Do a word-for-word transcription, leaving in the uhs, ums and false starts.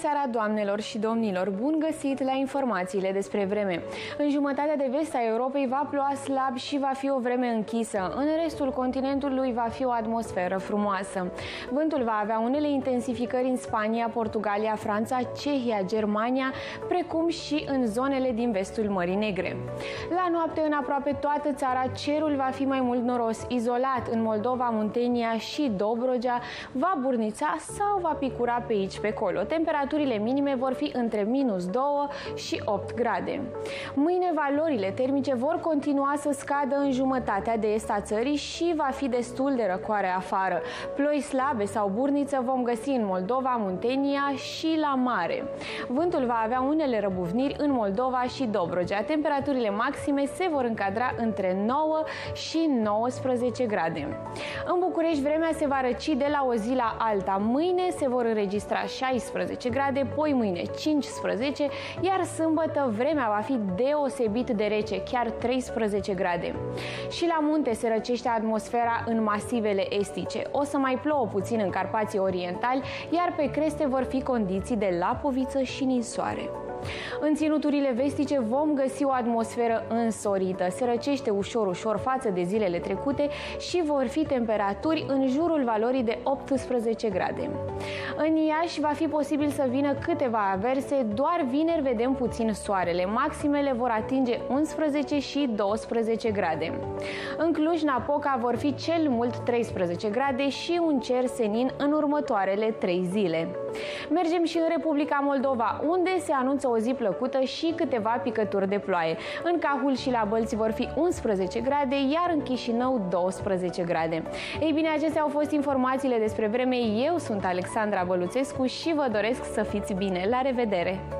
seara, doamnelor și domnilor! Bun găsit la informațiile despre vreme. În jumătatea de vest a Europei va ploua slab și va fi o vreme închisă. În restul continentului va fi o atmosferă frumoasă. Vântul va avea unele intensificări în Spania, Portugalia, Franța, Cehia, Germania, precum și în zonele din vestul Mării Negre. La noapte, în aproape toată țara, cerul va fi mai mult noros, izolat. În Moldova, Muntenia și Dobrogea va burnița sau va picura pe aici, pe acolo. Temperaturile minime vor fi între minus doi și opt grade. Mâine, valorile termice vor continua să scadă în jumătatea de est a țării și va fi destul de răcoare afară. Ploi slabe sau burniță vom găsi în Moldova, Muntenia și la mare. Vântul va avea unele răbufniri în Moldova și Dobrogea. Temperaturile maxime se vor încadra între nouă și nouăsprezece grade. În București, vremea se va răci de la o zi la alta. Mâine se vor înregistra șaisprezece grade, poi mâine cincisprezece, iar sâmbătă vremea va fi deosebit de rece, chiar treisprezece grade. Și la munte se răcește atmosfera în masivele estice. O să mai plouă puțin în Carpații Orientali, iar pe creste vor fi condiții de lapoviță și ninsoare. În ținuturile vestice vom găsi o atmosferă însorită. Se răcește ușor-ușor față de zilele trecute și vor fi temperaturi în jurul valorii de optsprezece grade. În Iași va fi posibil să vină câteva averse, doar vineri vedem puțin soarele. Maximele vor atinge unsprezece și douăsprezece grade. În Cluj-Napoca vor fi cel mult treisprezece grade și un cer senin în următoarele trei zile. Mergem și în Republica Moldova, unde se anunță o zi plăcută și câteva picături de ploaie. În Cahul și la Bălți vor fi unsprezece grade, iar în Chișinău douăsprezece grade. Ei bine, acestea au fost informațiile despre vreme. Eu sunt Alexandra Băluțescu și vă doresc să fiți bine. La revedere!